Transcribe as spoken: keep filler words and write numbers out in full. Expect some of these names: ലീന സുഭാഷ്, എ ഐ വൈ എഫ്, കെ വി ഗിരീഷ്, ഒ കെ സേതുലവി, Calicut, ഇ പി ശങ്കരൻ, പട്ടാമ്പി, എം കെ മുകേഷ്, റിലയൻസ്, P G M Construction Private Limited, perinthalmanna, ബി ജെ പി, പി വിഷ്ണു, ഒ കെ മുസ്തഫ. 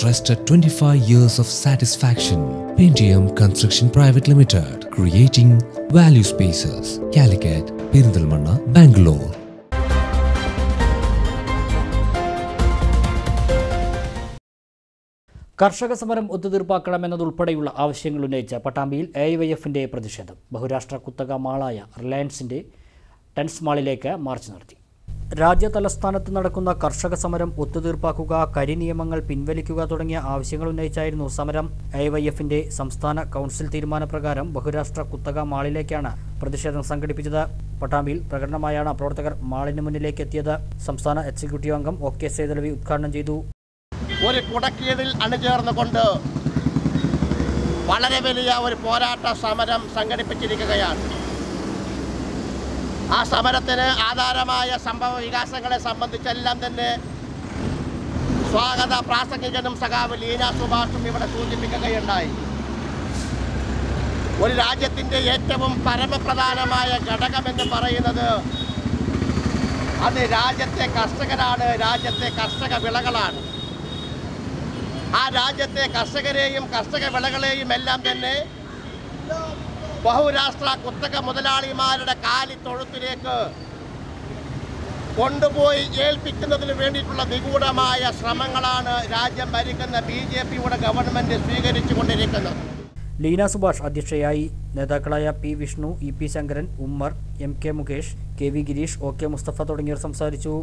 Trusted twenty-five years of satisfaction. P G M Construction Private Limited, creating value spaces. Calicut, Perinthalmanna, Bangalore. കർഷക സമരം ഒത്തുതീർപ്പാക്കണമെന്നതുൾപ്പെടെയുള്ള ആവശ്യങ്ങൾ ഉന്നയിച്ച് പട്ടാമ്പിയിൽ A I Y എഫിന്റെ പ്രതിഷേധം. ബഹുരാഷ്ട്ര കുത്തക മാളായ റിലയൻസിന്റെ ടെൻസ് മാളിലേക്ക് മാർച്ച് നടത്തി. രാജ്യ തലസ്ഥാനത്ത് നടക്കുന്ന കർഷക സമരം ഒത്തുതീർപ്പാക്കുക, കരിനിയമങ്ങൾ പിൻവലിക്കുക തുടങ്ങിയ ആവശ്യങ്ങൾ ഉന്നയിച്ചായിരുന്നു സമരം. എ ഐ വൈ എഫിന്റെ സംസ്ഥാന കൗൺസിൽ തീരുമാനപ്രകാരം ബഹുരാഷ്ട്ര കുത്തക മാളിലേക്കാണ് പ്രതിഷേധം സംഘടിപ്പിച്ചത്. പട്ടാമ്പിയിൽ പ്രകടനമായാണ് പ്രവർത്തകർ മാളിന് മുന്നിലേക്ക് എത്തിയത്. സംസ്ഥാന എക്സിക്യൂട്ടീവ് അംഗം ഒ കെ സേതുലവി ഉദ്ഘാടനം ചെയ്തു. ഒരു കുടക്കീഴിൽ അണിചേർന്നുകൊണ്ട് വളരെ വലിയ ഒരു പോരാട്ട സമരം സംഘടിപ്പിച്ചിരിക്കുകയാണ്. ആ സമരത്തിന് ആധാരമായ സംഭവ വികാസങ്ങളെ സംബന്ധിച്ചെല്ലാം തന്നെ സ്വാഗത പ്രാസംഗികനും സഖാവ് ലീന സുഭാഷും ഇവിടെ സൂചിപ്പിക്കുകയുണ്ടായി. ഒരു രാജ്യത്തിൻ്റെ ഏറ്റവും പരമപ്രധാനമായ ഘടകമെന്ന് പറയുന്നത് അത് രാജ്യത്തെ കർഷകരാണ്, രാജ്യത്തെ കർഷക വിളകളാണ്. ആ രാജ്യത്തെ കർഷകരെയും കർഷക വിളകളെയും എല്ലാം തന്നെ ബഹുരാഷ്ട്ര കുത്തക മുതലാളിമാരുടെ കാലി തൊഴുത്തിലേക്ക് കൊണ്ടുപോയി ഏൽപ്പിക്കുന്നതിന് വേണ്ടിയിട്ടുള്ള നിഗൂഢമായ ശ്രമങ്ങളാണ് രാജ്യം ഭരിക്കുന്ന ബി ജെ പിയുടെ ഗവൺമെൻറ് സ്വീകരിച്ചു കൊണ്ടിരിക്കുന്നത്. ലീന സുഭാഷ് അധ്യക്ഷയായി. നേതാക്കളായ പി വിഷ്ണു, ഇ പി ശങ്കരൻ, Ummer, എം കെ മുകേഷ്, കെ വി ഗിരീഷ്, ഒ കെ മുസ്തഫ തുടങ്ങിയവർ സംസാരിച്ചു.